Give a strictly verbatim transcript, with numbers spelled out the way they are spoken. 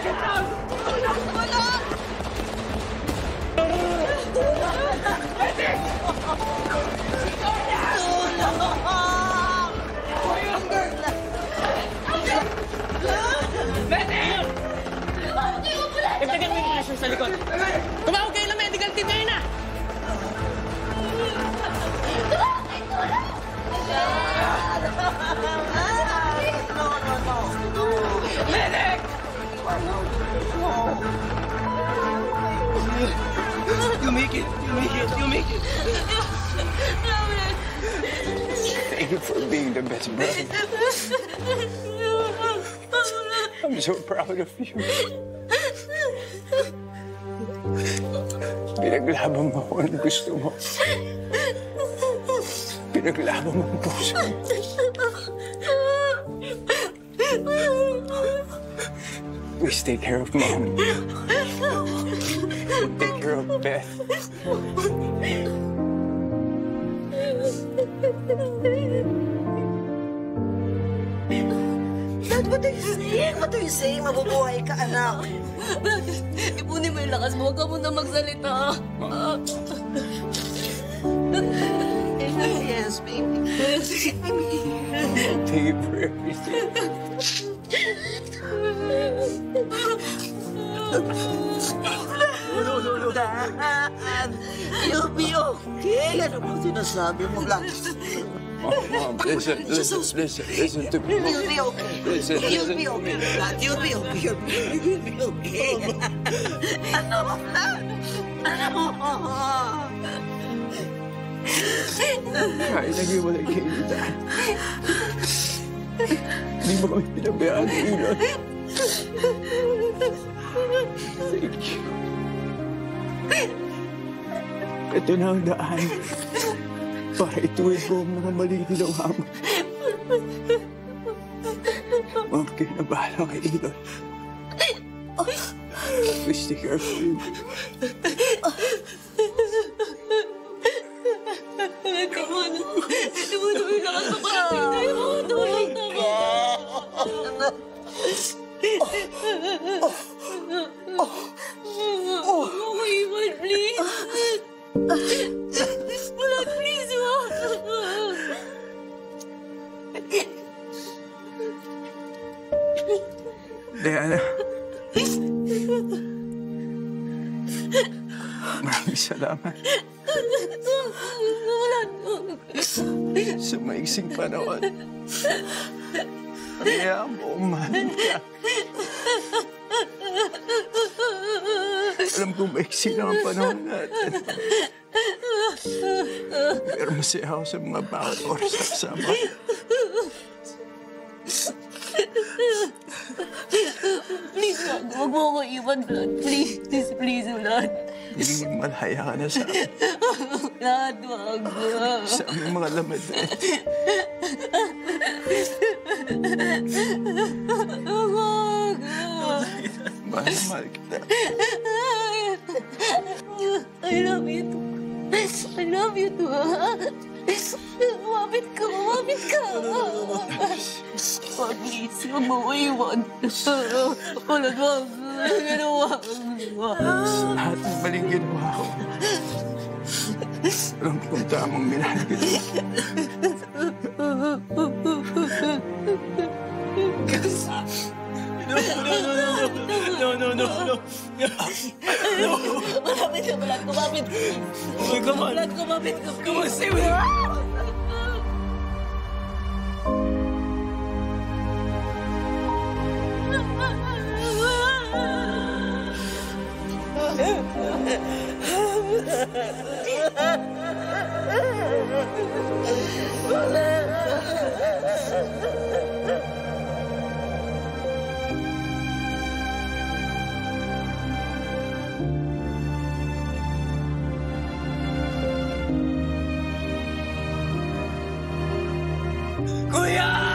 Ibigyan mo yung aso sa likod. Tumawag kayo ng medical team ngayon na! Medic! You make it! You make it! You make it! Thank you for being the best brother. I'm so proud of you. Pinaglaban mo kung ano gusto mo. Pinaglaban mo ang puso mo. Please take care of Mom. Take care of Beth. Dad, what are you saying? What are you saying? Mabubuhay ka, anak. Dad, ipunin mo yung lakas mo. Huwag ka muna magsalita. Yes, baby. Thank you for everything. No, no, no, Dad. You'll be okay. Ano mo sinasabi mo lang? Oh, Mom, listen, listen, listen, listen to me. You'll be okay. Listen, you'll listen be okay. You'll be okay. You'll be okay. You'll be okay. Ano? Ano? Kaya nag-iwalay kayo ni Dad. Hindi mo kami pinabayaan ng ilan. Thank you. Ito na ang daan. Para ituwid ko ang mga maling ginawa mo. Ma'am, kayo na bahala kay Elon. Please take care of you. Come on. Tumutuloy na ka sa pagkakita. Tumutuloy na ka. Oh, my God, please. Diana, maraming salamat sa maiksing panahon. Kaya mo umahan ka. Alam kong maiksing ang panahon natin. Pero masaya ako sa mga bawat oras na kasama. Please, huwag mo ko iwan, Vlad. Please, please, please, Vlad. Hindi malaya ka na sa akin. Vlad, huwag mo. Sa aming mga lamad na ito. Huwag mo. Mahal, mahal kita. I love you too. I love you too, ha? Umapit ka, umapit ka. Please, huwag mo ko iwan. Walang wag na ginawa ko. Lahat ng maling ginawa ko. Alam kong tamang minahal kita. No, no, no, no, no, no, no, no, no. No. Malapit ka, Vlad, kumapit. Okay, come on. Vlad, kumapit ka, please. Come on, stay with me. Kuya!